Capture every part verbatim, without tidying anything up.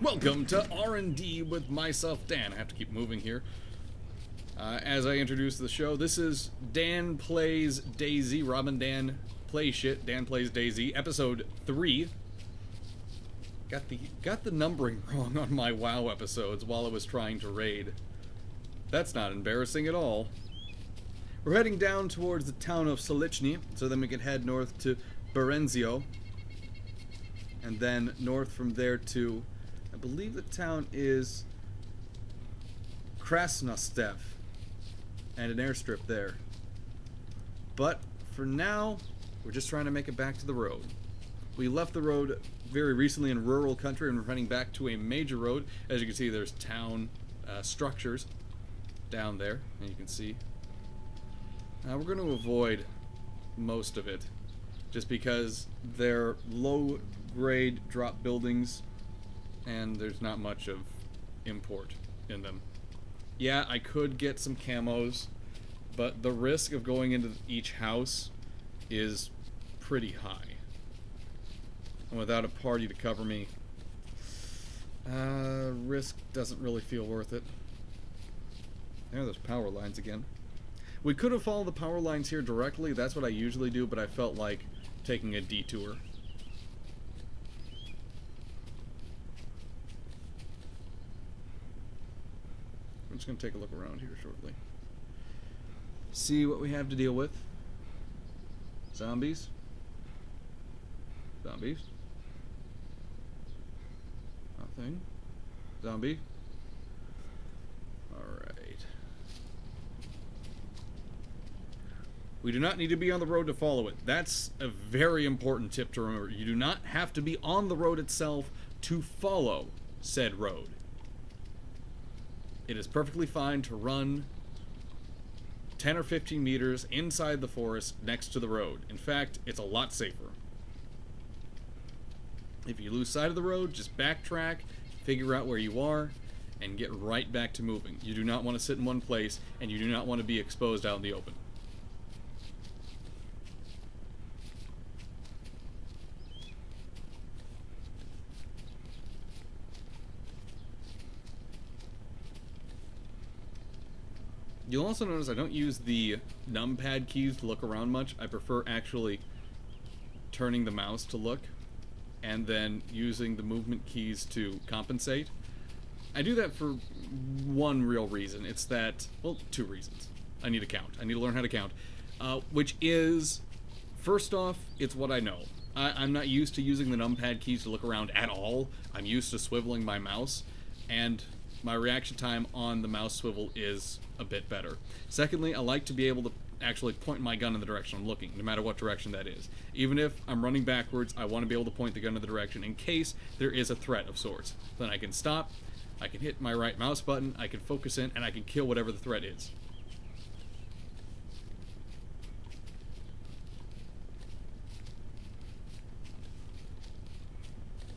Welcome to R and D with myself, Dan. I have to keep moving here. Uh, as I introduce the show, this is Dan Plays DayZ. Rob and Dan play shit. Dan Plays DayZ, episode three. Got the got the numbering wrong on my WoW episodes while I was trying to raid. That's not embarrassing at all. We're heading down towards the town of Solichny, so then we can head north to Berenzio. And then north from there to, I believe the town is Krasnostev, and an airstrip there. But for now, we're just trying to make it back to the road. We left the road very recently in rural country, and we're heading back to a major road. As you can see, there's town uh, structures down there, and you can see. Now we're going to avoid most of it, just because they're low grade drop buildings and there's not much of import in them. Yeah, I could get some camos, but the risk of going into each house is pretty high. And without a party to cover me, uh, risk doesn't really feel worth it. There, there's power lines again. We could have followed the power lines here directly, that's what I usually do, but I felt like taking a detour. I'm just going to take a look around here shortly. See what we have to deal with. Zombies. Zombies. Nothing. Zombie. Alright. We do not need to be on the road to follow it. That's a very important tip to remember. You do not have to be on the road itself to follow said road. It is perfectly fine to run ten or fifteen meters inside the forest next to the road. In fact, it's a lot safer. If you lose sight of the road, just backtrack, figure out where you are, and get right back to moving. You do not want to sit in one place, and you do not want to be exposed out in the open. You'll also notice I don't use the numpad keys to look around much. I prefer actually turning the mouse to look and then using the movement keys to compensate. I do that for one real reason. It's that, well, two reasons. I need to count. I need to learn how to count. Uh, which is, first off, it's what I know. I, I'm not used to using the numpad keys to look around at all. I'm used to swiveling my mouse, and my reaction time on the mouse swivel is a bit better. Secondly, I like to be able to actually point my gun in the direction I'm looking, no matter what direction that is. Even if I'm running backwards, I want to be able to point the gun in the direction in case there is a threat of sorts. Then I can stop, I can hit my right mouse button, I can focus in, and I can kill whatever the threat is.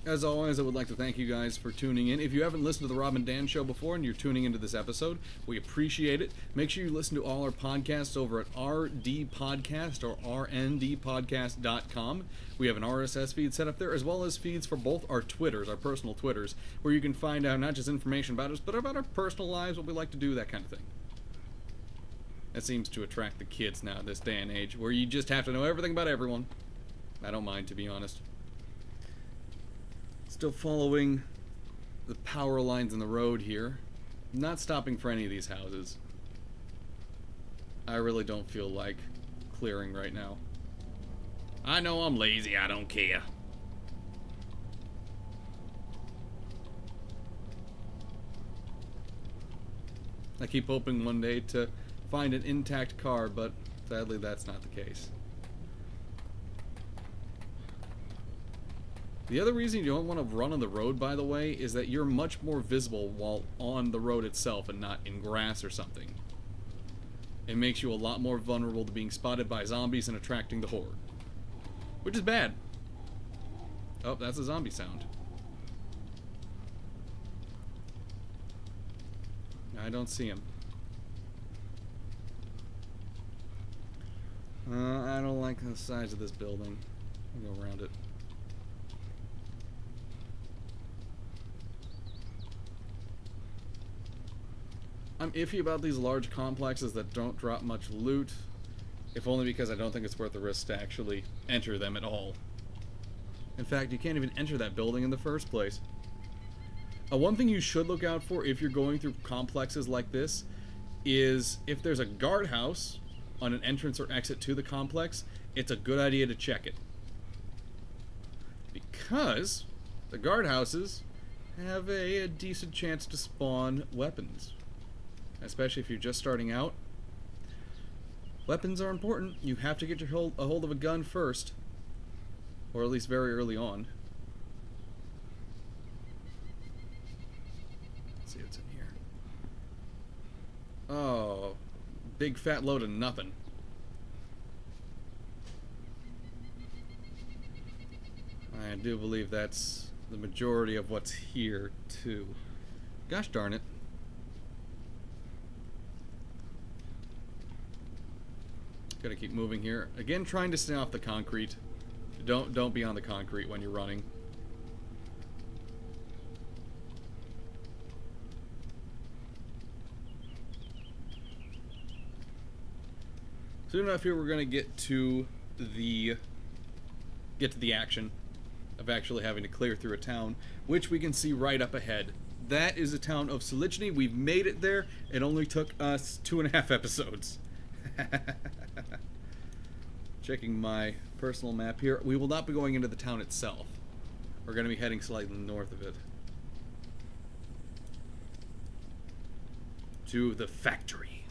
As always, I would like to thank you guys for tuning in. If you haven't listened to The Rob and Dan Show before and you're tuning into this episode, we appreciate it. Make sure you listen to all our podcasts over at R D Podcast or R N D podcast dot com. We have an R S S feed set up there, as well as feeds for both our Twitters, our personal Twitters, where you can find out not just information about us, but about our personal lives, what we like to do, that kind of thing. That seems to attract the kids now, this day and age, where you just have to know everything about everyone. I don't mind, to be honest. Still following the power lines in the road here. Not stopping for any of these houses. I really don't feel like clearing right now. I know I'm lazy, I don't care. I keep hoping one day to find an intact car, but sadly that's not the case. The other reason you don't want to run on the road, by the way, is that you're much more visible while on the road itself and not in grass or something. It makes you a lot more vulnerable to being spotted by zombies and attracting the horde. Which is bad. Oh, that's a zombie sound. I don't see him. Uh, I don't like the size of this building. I'll go around it. I'm iffy about these large complexes that don't drop much loot, if only because I don't think it's worth the risk to actually enter them at all. In fact, you can't even enter that building in the first place. Uh, one thing you should look out for if you're going through complexes like this is if there's a guardhouse on an entrance or exit to the complex, it's a good idea to check it. Because the guardhouses have a, a decent chance to spawn weapons. Especially if you're just starting out. Weapons are important. You have to get your hold, a hold of a gun first. Or at least very early on. Let's see what's in here. Oh, big fat load of nothing. I do believe that's the majority of what's here, too. Gosh darn it. Gotta keep moving here. Again, trying to stay off the concrete. Don't don't be on the concrete when you're running. Soon enough here we're gonna get to the get to the action of actually having to clear through a town, which we can see right up ahead. That is the town of Solichny. We've made it there. It only took us two and a half episodes. Checking my personal map here. We will not be going into the town itself. We're going to be heading slightly north of it. To the factory.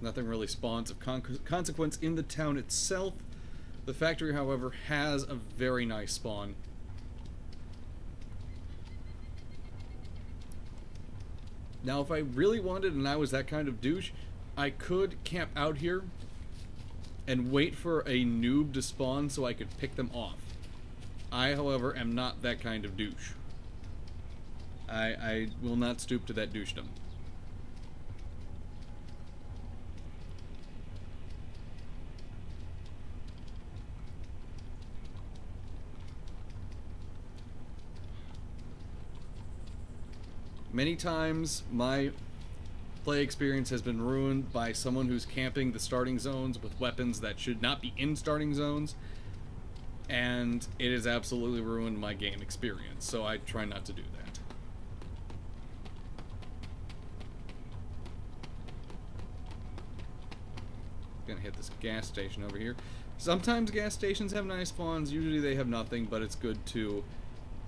Nothing really spawns of con consequence in the town itself. The factory, however, has a very nice spawn. Now, if I really wanted, and I was that kind of douche, I could camp out here and wait for a noob to spawn so I could pick them off. I, however, am not that kind of douche. I, I will not stoop to that douchedom. Many times, my play experience has been ruined by someone who's camping the starting zones with weapons that should not be in starting zones, and it has absolutely ruined my game experience, so I try not to do that. Gonna hit this gas station over here. Sometimes gas stations have nice spawns, usually they have nothing, but it's good to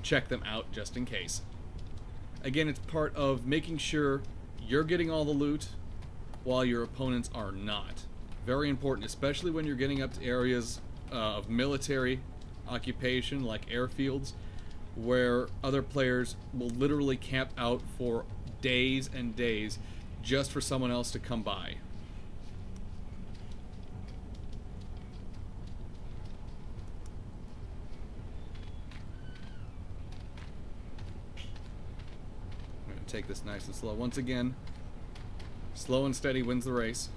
check them out just in case. Again, it's part of making sure you're getting all the loot while your opponents are not. Very important, especially when you're getting up to areas uh, of military occupation, like airfields, where other players will literally camp out for days and days just for someone else to come by. Take this nice and slow. Once again, slow and steady wins the race.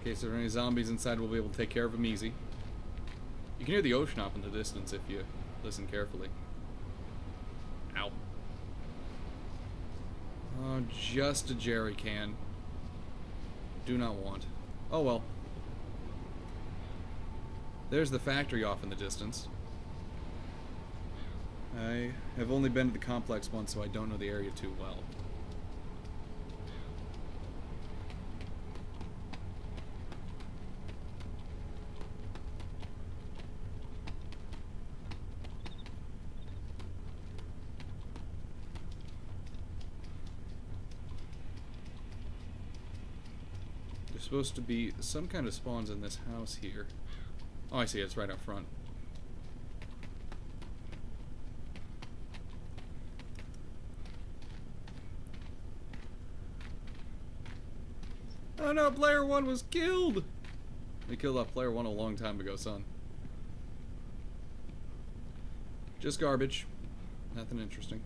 In case there are any zombies inside, we'll be able to take care of them easy. You can hear the ocean up in the distance if you listen carefully. Ow. Oh, just a jerry can. Do not want. Oh well. There's the factory off in the distance. I have only been to the complex once, so I don't know the area too well. There's supposed to be some kind of spawns in this house here. Oh, I see, it's right up front. Oh no, player one was killed! We killed off player one a long time ago, son. Just garbage. Nothing interesting.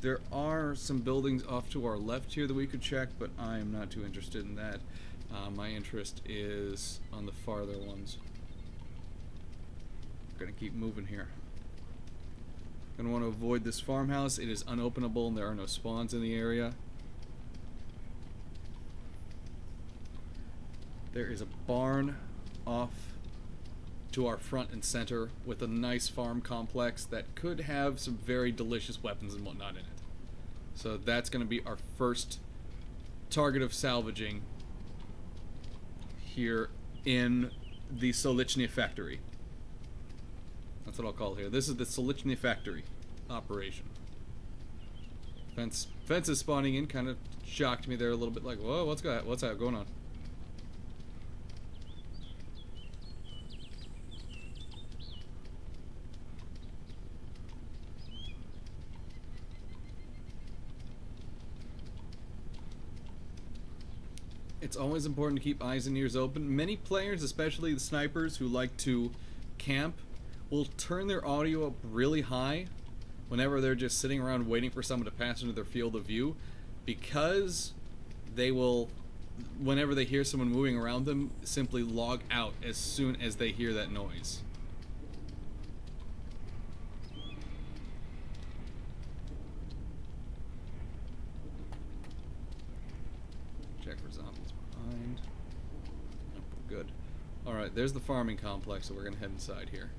There are some buildings off to our left here that we could check, but I'm not too interested in that. Uh, my interest is on the farther ones. I'm gonna keep moving here. I'm gonna want to avoid this farmhouse. It is unopenable and there are no spawns in the area. There is a barn off to our front and center with a nice farm complex that could have some very delicious weapons and whatnot in it. So that's gonna be our first target of salvaging here in the Solichny factory. That's what I'll call here. This is the Solichny factory operation. Fence, fences spawning in kind of shocked me there a little bit. Like, whoa, what's got, what's that going on? It's always important to keep eyes and ears open. Many players, especially the snipers who like to camp, will turn their audio up really high whenever they're just sitting around waiting for someone to pass into their field of view, because they will, whenever they hear someone moving around them, simply log out as soon as they hear that noise. There's the farming complex, so we're gonna head inside here.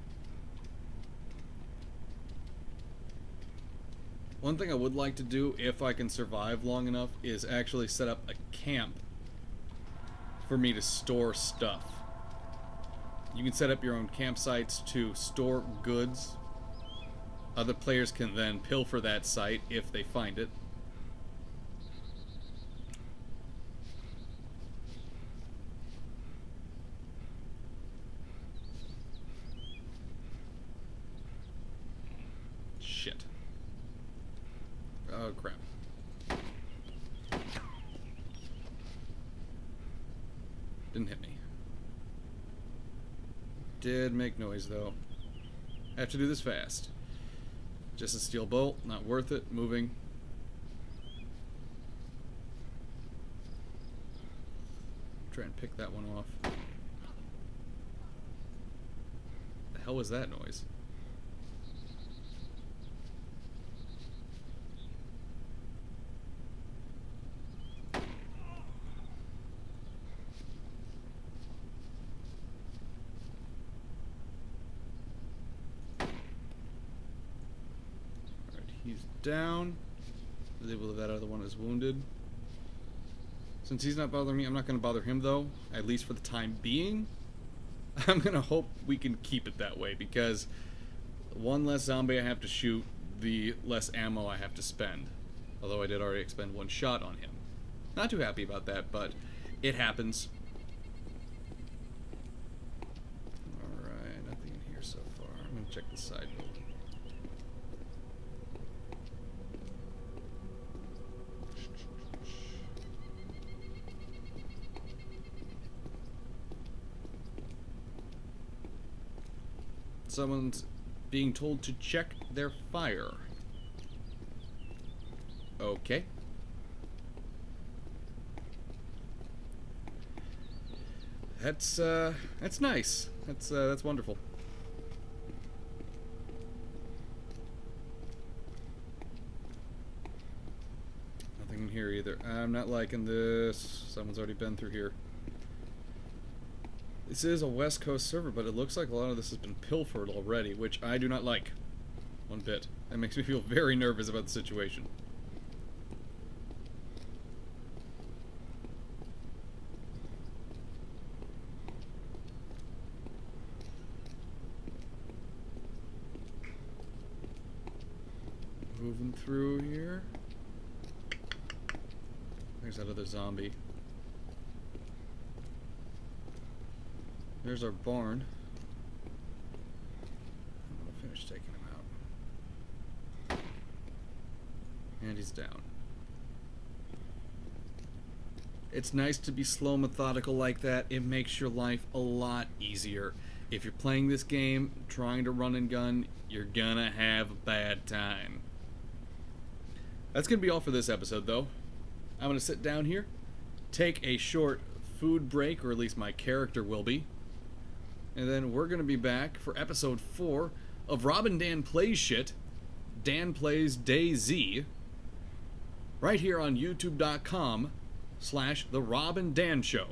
One thing I would like to do, if I can survive long enough, is actually set up a camp for me to store stuff. You can set up your own campsites to store goods. Other players can then pilfer that site if they find it. Did make noise though. I have to do this fast. Just a steel bolt, not worth it. Moving. Try and pick that one off. The hell was that noise? Down. I was able to, that other one is wounded. Since he's not bothering me, I'm not going to bother him though, at least for the time being. I'm going to hope we can keep it that way, because one less zombie I have to shoot, the less ammo I have to spend. Although I did already expend one shot on him. Not too happy about that, but it happens. Alright, nothing in here so far. I'm going to check the side door. Someone's being told to check their fire. Okay. That's uh, that's nice. That's uh, that's wonderful. Nothing in here either. I'm not liking this. Someone's already been through here. This is a West Coast server, but it looks like a lot of this has been pilfered already, which I do not like one bit. That makes me feel very nervous about the situation. Moving through here. There's that other zombie. There's our barn. I'm gonna finish taking him out. And he's down. It's nice to be slow, methodical like that. It makes your life a lot easier. If you're playing this game, trying to run and gun, you're gonna have a bad time. That's gonna be all for this episode, though. I'm gonna sit down here, take a short food break, or at least my character will be. And then we're going to be back for episode four of Rob and Dan Plays Shit. Dan Plays DayZ. Right here on YouTube dot com slash The Rob and Dan Show.